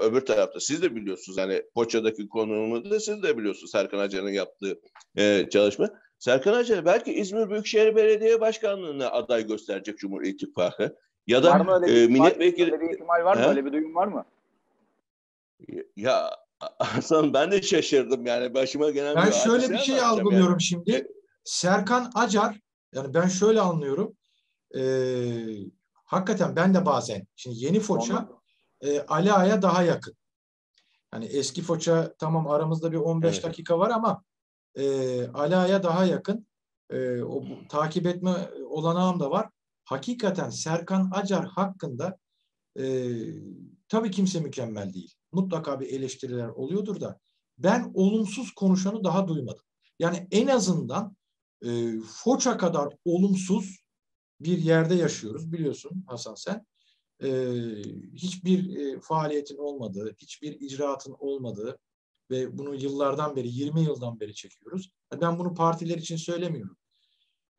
öbür tarafta. Siz de biliyorsunuz hani Foça'daki konuğumu da siz de biliyorsunuz Serkan Acar'ın yaptığı çalışma. Serkan Acar belki İzmir Büyükşehir Belediye Başkanlığı'na aday gösterecek Cumhur İttifakı. Ya da milletvekili... Öyle bir ihtimal var mı? Öyle bir duyum var mı? Ya Hasan ben de şaşırdım yani başıma gelen ben bir şöyle bir şey algılıyorum yani. Şimdi. Serkan Acar, yani ben şöyle anlıyorum. Hakikaten ben de bazen, şimdi Yeni Foça Aliağa'ya daha yakın. Yani eski Foça tamam aramızda bir 15 evet. dakika var ama Aliağa'ya daha yakın. O takip etme olanağım da var. Hakikaten Serkan Acar hakkında tabii kimse mükemmel değil. Mutlaka bir eleştiriler oluyordur da ben olumsuz konuşanı daha duymadım. Yani en azından Foça kadar olumsuz bir yerde yaşıyoruz biliyorsun Hasan sen. Hiçbir faaliyetin olmadığı, hiçbir icraatın olmadığı ve bunu yıllardan beri, 20 yıldan beri çekiyoruz. Ben bunu partiler için söylemiyorum.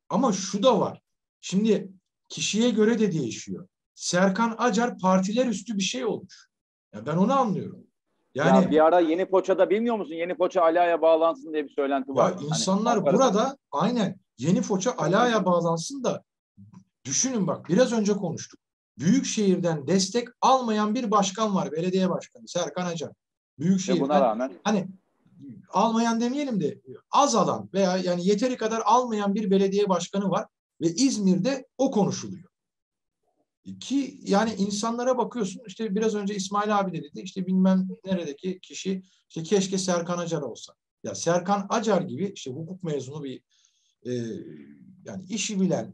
Ama şu da var. Şimdi kişiye göre de değişiyor. Serkan Acar partiler üstü bir şey olmuş. Ya ben onu anlıyorum. Yani ya bir ara Yeni Foça'da bilmiyor musun? Yeni Foça Aliağa'ya bağlansın diye bir söylenti var. İnsanlar hani, burada aynen Yeni Foça Aliağa'ya bağlansın da düşünün bak biraz önce konuştuk. Büyükşehir'den destek almayan bir başkan var. Belediye başkanı Serkan Acar. Büyükşehir'den buna rağmen hani almayan demeyelim de az alan veya yani yeteri kadar almayan bir belediye başkanı var ve İzmir'de o konuşuluyor. Ki yani insanlara bakıyorsun işte biraz önce İsmail abi de dedi işte bilmem neredeki kişi işte keşke Serkan Acar olsa. Ya Serkan Acar gibi işte hukuk mezunu bir yani işi bilen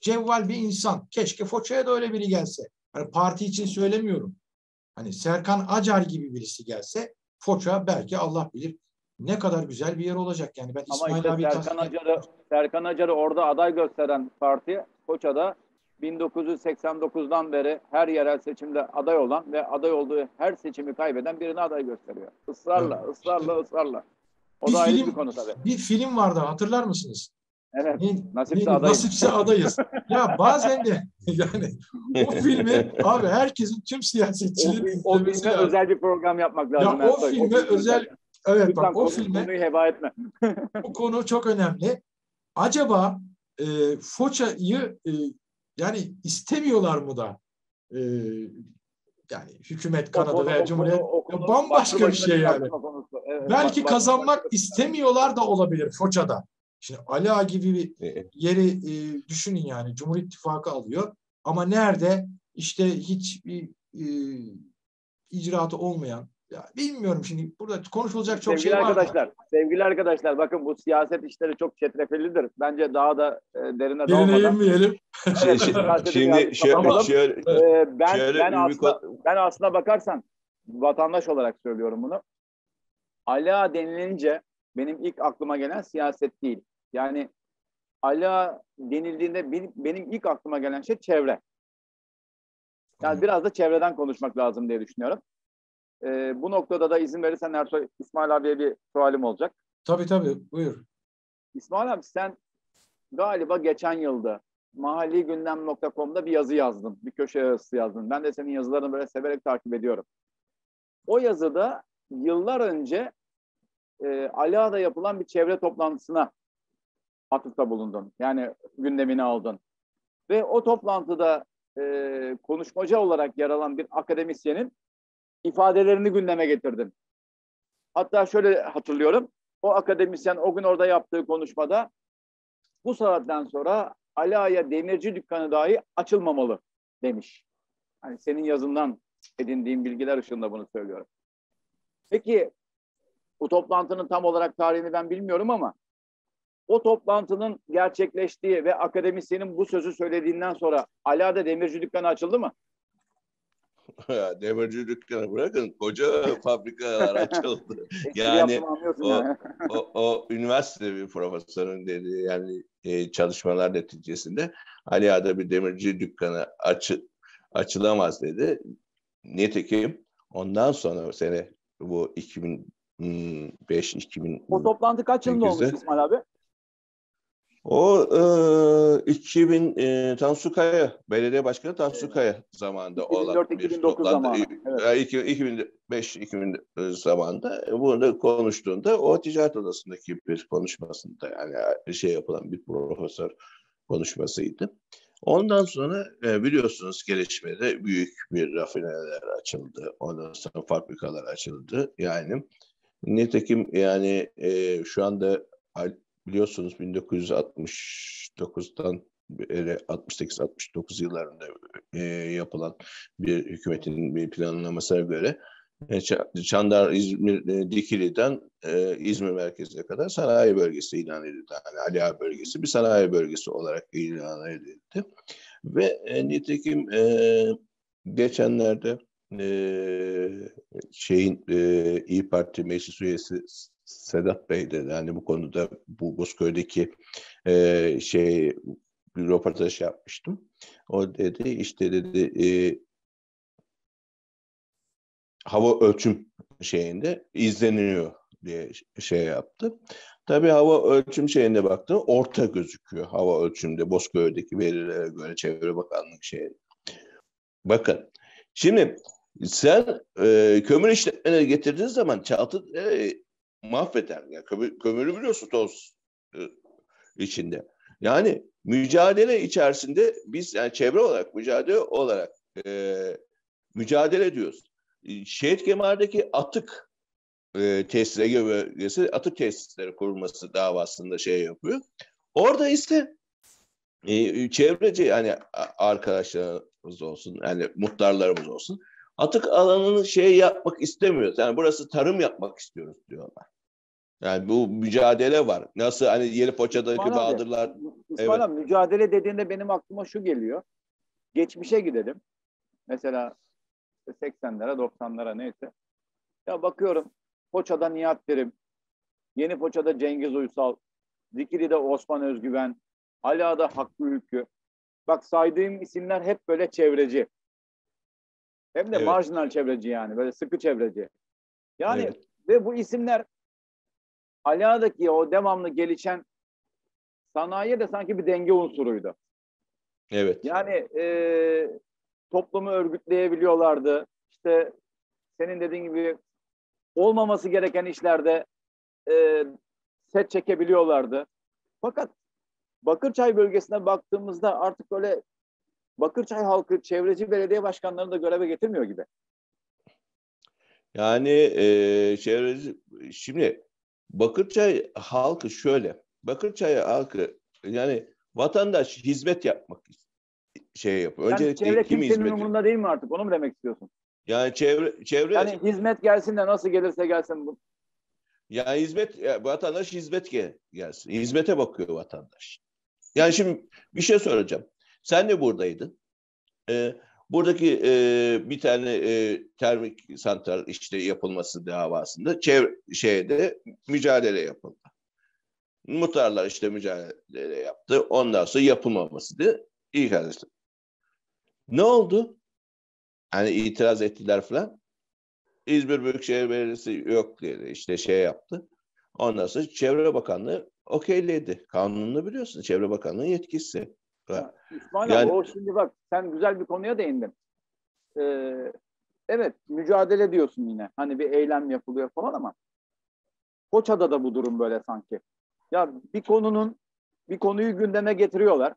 cevval bir insan. Keşke Foça'ya da öyle biri gelse. Hani parti için söylemiyorum. Hani Serkan Acar gibi birisi gelse Foça belki Allah bilir ne kadar güzel bir yer olacak yani. Ben İsmail ama işte Serkan Acar'ı orada aday gösteren parti Foça'da 1989'dan beri her yerel seçimde aday olan ve aday olduğu her seçimi kaybeden birine aday gösteriyor. Israrla, evet. ısrarla. O bir da ayrı bir konu tabii. Bir film vardı hatırlar mısınız? Evet. Nasipse adayız. Ya bazen de yani o filmi abi herkesin tüm siyasetçilerin o filme özel bir program yapmak lazım. Ya o filme özel evet bak o filme konuyu heba etme. Bu konu çok önemli. Acaba Foça'yı yani istemiyorlar mı da yani hükümet kanadı veya Cumhuriyet bambaşka bir şey yani. Evet, belki kazanmak istemiyorlar da olabilir Foça'da. Şimdi Aliağa gibi bir yeri düşünün yani Cumhur İttifakı alıyor ama nerede işte hiç bir icraatı olmayan ya bilmiyorum şimdi burada konuşulacak çok sevgili şey var. Sevgili arkadaşlar bakın bu siyaset işleri çok çetrefillidir. Bence daha da derine dalmadan. Değinmeyelim. Şimdi ben aslına bakarsan vatandaş olarak söylüyorum bunu. Aliağa denilince benim ilk aklıma gelen siyaset değil. Yani Aliağa denildiğinde benim ilk aklıma gelen şey çevre. Yani biraz da çevreden konuşmak lazım diye düşünüyorum. Bu noktada da izin verirsen Ertuğrul İsmail abiye bir sualim olacak. Tabii buyur. İsmail abi sen galiba geçen yılda mahalligündem.com'da bir yazı yazdın. Bir köşe yazısı yazdın. Ben de senin yazılarını böyle severek takip ediyorum. O yazıda yıllar önce Aliağa'da yapılan bir çevre toplantısına atıfta bulundun. Yani gündemini aldın. Ve o toplantıda konuşmacı olarak yer alan bir akademisyenin ifadelerini gündeme getirdim. Hatta şöyle hatırlıyorum. O akademisyen o gün orada yaptığı konuşmada bu saatten sonra Aliağa'ya demirci dükkanı dahi açılmamalı demiş. Yani senin yazından edindiğim bilgiler ışığında bunu söylüyorum. Peki bu toplantının tam olarak tarihini ben bilmiyorum ama o toplantının gerçekleştiği ve akademisyenin bu sözü söylediğinden sonra Aliağa'da demirci dükkanı açıldı mı? Demirci dükkanı bırakın koca fabrikalar açıldı. Yani o üniversite bir profesörün dediği yani çalışmalar neticesinde Aliağa'da bir demirci dükkanı açılamaz dedi. Nitekim ondan sonra sene bu 2005-2008'de. O toplantı kaç yılında olmuş İsmail abi? O Tansu Kaya, belediye başkanı Tansu Kaya zamanında olan 2004-2009 zamanı. Evet. 2005-2000 zamanında bunu konuştuğunda o ticaret odasındaki bir konuşmasında yani yapılan bir profesör konuşmasıydı. Ondan sonra biliyorsunuz gelişmede büyük bir rafineler açıldı. Ondan sonra fabrikalar açıldı. Yani nitekim yani şu anda biliyorsunuz 1969'dan 68-69 yıllarında yapılan bir hükümetin bir planlamasına göre Çandar, İzmir, Dikili'den İzmir merkezine kadar sanayi bölgesi ilan edildi. Yani Aliağa bölgesi bir sanayi bölgesi olarak ilan edildi. Ve nitekim geçenlerde İYİ Parti meclis üyesi Sedat Bey dedi. Yani bu konuda bu Bozköy'deki bir röportaj yapmıştım. O dedi işte dedi hava ölçüm şeyinde izleniyor diye yaptı. Tabii hava ölçüm şeyinde baktım orta gözüküyor hava ölçümde Bozköy'deki verilere göre Çevre Bakanlık şeyinde. Bakın şimdi sen kömür işletmeleri getirdiğin zaman çatı mahveder. Yani kömürü biliyorsun toz içinde. Yani mücadele içerisinde biz yani çevre olarak mücadele ediyoruz. Şehitkemer'deki atık tesisleri, atık tesisleri kurulması davasında yapıyor. Orada ise çevreci yani arkadaşlarımız olsun, yani muhtarlarımız olsun. Atık alanını yapmak istemiyoruz. Yani burası tarım yapmak istiyoruz diyorlar. Yani bu mücadele var. Nasıl hani Yeni Foça'daki Bahadırlar. İsmail abi, mücadele dediğinde benim aklıma şu geliyor. Geçmişe gidelim. Mesela 80'lere, 90'lara neyse. Ya bakıyorum Foça'da Nihat Derim, Yeni Foça'da Cengiz Uysal, Dikili'de Osman Özgüven, Aliağa'da Hakkı Ülkü. Bak saydığım isimler hep böyle çevreci. Hem de evet, marjinal çevreci yani. Böyle sıkı çevreci. Yani evet, ve bu isimler Aliağa'daki o devamlı gelişen sanayiye de sanki bir denge unsuruydu. Evet. Yani toplumu örgütleyebiliyorlardı. İşte senin dediğin gibi olmaması gereken işlerde set çekebiliyorlardı. Fakat Bakırçay bölgesine baktığımızda artık böyle Bakırçay halkı çevreci belediye başkanlarını da göreve getirmiyor gibi. Yani şimdi Bakırçay halkı şöyle. Bakırçay halkı yani vatandaş hizmet yapmak yapıyor. Öncelikle yani çevre kimsenin umurunda değil mi artık? Onu mu demek istiyorsun? Yani çevre yani hizmet gelsin de nasıl gelirse gelsin bu. Yani vatandaş hizmet gelsin. Hizmete bakıyor vatandaş. Yani şimdi bir şey soracağım. Sen de buradaydın. Buradaki bir tane termik santral yapılması davasında mücadele yapıldı. Muhtarlar mücadele yaptı. Ondan sonra yapılmaması diye iyi kardeşim. Ne oldu? Hani itiraz ettiler falan. İzmir Büyükşehir Belediyesi yok dedi. Yaptı. Ondan sonra Çevre Bakanlığı okeyledi. Kanununu biliyorsun. Çevre Bakanlığı'nın yetkisi. Ya, İsmail yani, abi o şimdi bak sen güzel bir konuya değindin. Evet mücadele diyorsun yine. Hani bir eylem yapılıyor falan ama Foça'da da bu durum böyle sanki. Ya bir konuyu gündeme getiriyorlar.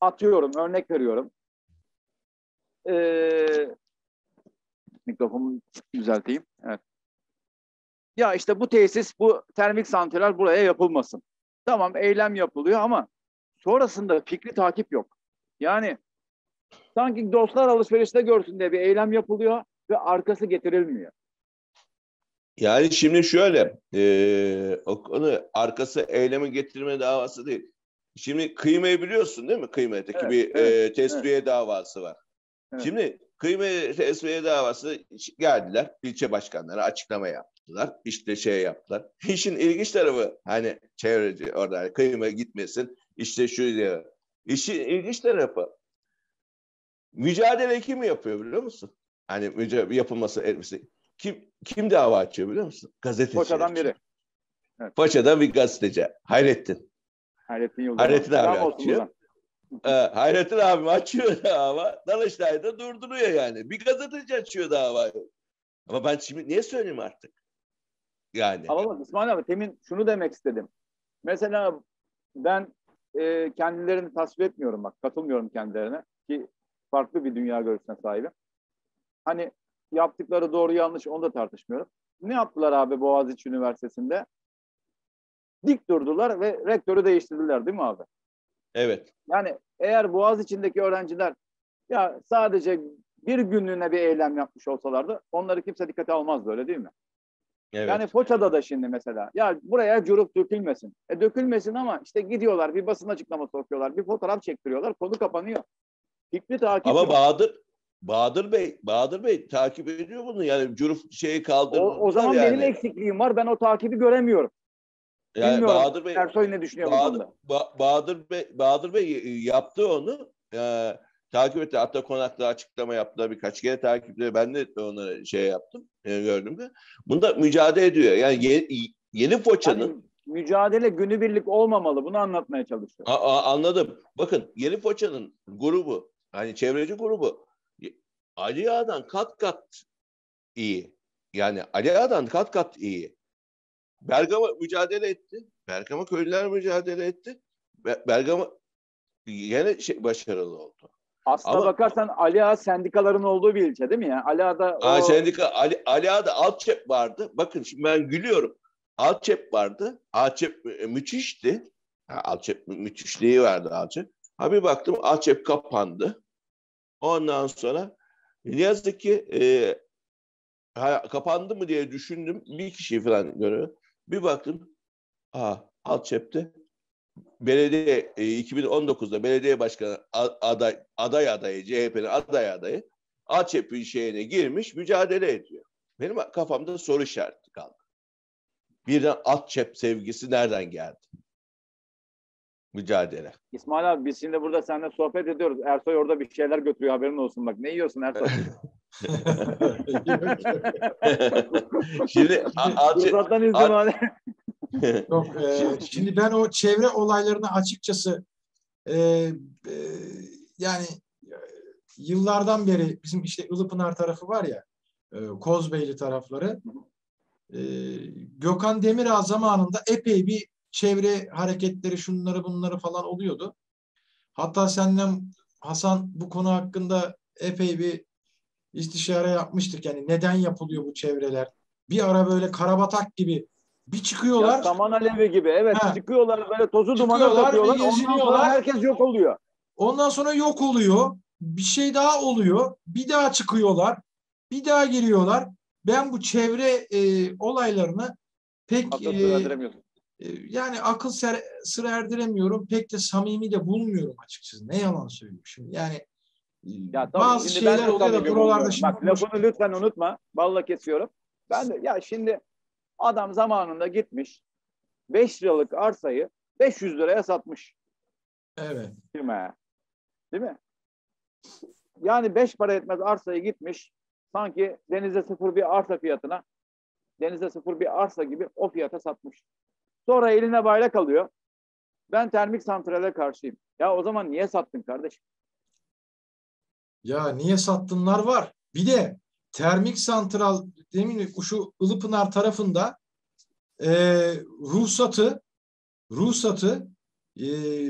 Atıyorum örnek veriyorum. Mikrofonumu düzelteyim. Evet. Ya bu tesis bu termik santral buraya yapılmasın. Tamam eylem yapılıyor ama sonrasında fikri takip yok. Yani sanki dostlar alışverişte görsün diye bir eylem yapılıyor ve arkası getirilmiyor. Yani şimdi şöyle, o konu arkası eylemi getirme davası değil. Şimdi kıymayı biliyorsun değil mi? Kıymadaki tesviye davası var. Evet. Şimdi kıymayı tesviye davası geldiler. İlçe başkanları açıklama yaptılar. Yaptılar. İşin ilginç tarafı hani çevreci orada kıyma gitmesin. İşin ilginç tarafı mücadele kim yapıyor biliyor musun? Hani yapılması kim dava açıyor biliyor musun? Gazeteci. Foça'dan biri. Evet. Foça'dan bir gazeteci. Hayrettin. Hayrettin Yıldırım. Hayrettin abim açıyor dava. Danıştay'da durduruyor yani. Bir gazeteci açıyor davayı. Ama ben şimdi niye söyleyeyim artık? Yani. Ama İsmail abi temin şunu demek istedim. Mesela ben kendilerini tasvip etmiyorum bak. Katılmıyorum kendilerine ki farklı bir dünya görüşüne sahibim. Hani yaptıkları doğru yanlış onu da tartışmıyorum. Ne yaptılar abi Boğaziçi Üniversitesi'nde? Dik durdular ve rektörü değiştirdiler değil mi abi? Evet. Yani eğer Boğaziçi'ndeki öğrenciler ya sadece bir günlüğüne bir eylem yapmış olsalardı onları kimse dikkate almazdı öyle değil mi? Evet. Yani Foça'da da şimdi mesela ya buraya cüruf dökülmesin. Dökülmesin ama işte gidiyorlar bir basın açıklaması okuyorlar bir fotoğraf çektiriyorlar konu kapanıyor. Fikri takip ama Bahadır Bey takip ediyor bunu yani cüruf şeyi kaldırmıyor. O zaman yani. Benim eksikliğim var ben o takibi göremiyorum. Yani bilmiyorum. Bahadır Bey, Ersoy ne düşünüyor Bahadır Bey yaptı onu takip etti. Hatta konakta açıklama yaptılar birkaç kere takipleri. Ben de onları şey yaptım gördüm ki. Bunda mücadele ediyor. Yani yeni Foça'nın yani mücadele günübirlik olmamalı. Bunu anlatmaya çalışıyorum. Anladım. Bakın Yeni Foça'nın grubu hani çevreci grubu Aliağa'dan kat kat iyi. Yani Aliağa'dan kat kat iyi. Bergama mücadele etti. Bergama köylüler mücadele etti. Bergama yine başarılı oldu. Aslına bakarsan Aliağa sendikaların olduğu bir ilçe değil mi ya? Aliağa'da Aliağa'da Alçep vardı. Bakın şimdi ben gülüyorum. Alçep vardı. Alçep müthişti. Alçep müthişliği vardı Alçep. Ha bir baktım Alçep kapandı. Ondan sonra ne yazık ki kapandı mı diye düşündüm. Bir kişi falan görüyorum. Bir baktım Alçep'te belediye 2019'da belediye başkanı aday adayı CHP'nin aday adayı Alçep'in şeyine girmiş mücadele ediyor. Benim kafamda soru işareti kaldı. Birden Alçep sevgisi nereden geldi? Mücadele. İsmail abi biz şimdi burada seninle sohbet ediyoruz. Ersoy orada bir şeyler götürüyor haberin olsun bak. Ne yiyorsun Ersoy? Şimdi şimdi ben o çevre olaylarını açıkçası yani yıllardan beri bizim işte Ilıpınar tarafı var ya Kozbeyli tarafları Gökhan Demirağ zamanında epey bir çevre hareketleri şunları bunları falan oluyordu. Hatta senden Hasan bu konu hakkında epey bir istişare yapmıştık. Yani neden yapılıyor bu çevreler? Bir ara böyle Karabatak gibi bir çıkıyorlar. Ya, saman alevi gibi. Evet çıkıyorlar böyle tozu dumana satıyorlar. Ondan sonra herkes yok oluyor. Ondan sonra yok oluyor. Bir şey daha oluyor. Bir daha çıkıyorlar. Bir daha giriyorlar. Ben bu çevre olaylarını pek yani akıl sıra erdiremiyorum. Pek de samimi de bulmuyorum açıkçası. Ne yalan söylüyorum şimdi. Yani ya, bazı şeyler oluyor da buralarda şimdi. Bak lafını lütfen unutma. Vallahi kesiyorum. Ben de ya şimdi adam zamanında gitmiş 5 liralık arsayı 500 liraya satmış. Evet. Değil mi? Yani 5 para etmez arsayı gitmiş sanki denize sıfır bir arsa fiyatına gibi o fiyata satmış. Sonra eline bayrak alıyor. Ben termik santrale karşıyım. Ya o zaman niye sattın kardeşim? Ya niye sattınlar var. Bir de termik santral demin şu Ilıpınar tarafında ruhsatı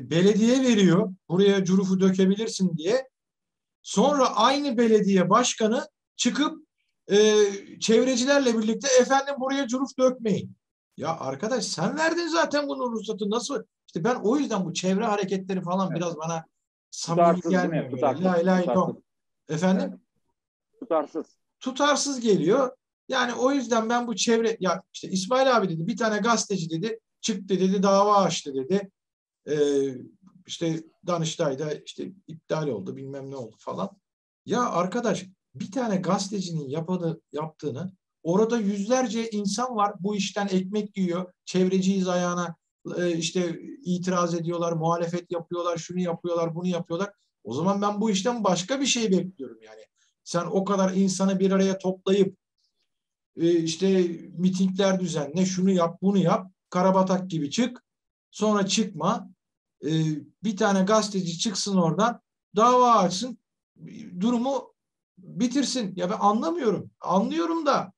belediye veriyor. Buraya curufu dökebilirsin diye. Sonra aynı belediye başkanı çıkıp çevrecilerle birlikte efendim buraya curuf dökmeyin. Ya arkadaş sen verdin zaten bunun ruhsatı nasıl? İşte ben o yüzden bu çevre hareketleri falan evet. Biraz bana samimi gelmiyor. Tutarsız. Efendim? Evet. Tutarsız geliyor. Yani o yüzden ben bu çevre ya işte İsmail abi dedi bir tane gazeteci dedi çıktı dedi dava açtı dedi. İşte Danıştay'da işte iptal oldu bilmem ne oldu falan. Ya arkadaş bir tane gazetecinin yaptığını orada yüzlerce insan var bu işten ekmek yiyor. Çevreciyiz ayağına işte itiraz ediyorlar, muhalefet yapıyorlar, şunu yapıyorlar, bunu yapıyorlar. O zaman ben bu işten başka bir şey bekliyorum yani. Sen o kadar insanı bir araya toplayıp işte mitingler düzenle, şunu yap, bunu yap, Karabatak gibi çık, sonra çıkma, bir tane gazeteci çıksın oradan, dava açsın, durumu bitirsin. Ya ben anlamıyorum. Anlıyorum da.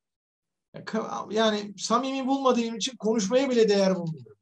Yani samimi bulmadığım için konuşmaya bile değer bulmuyorum.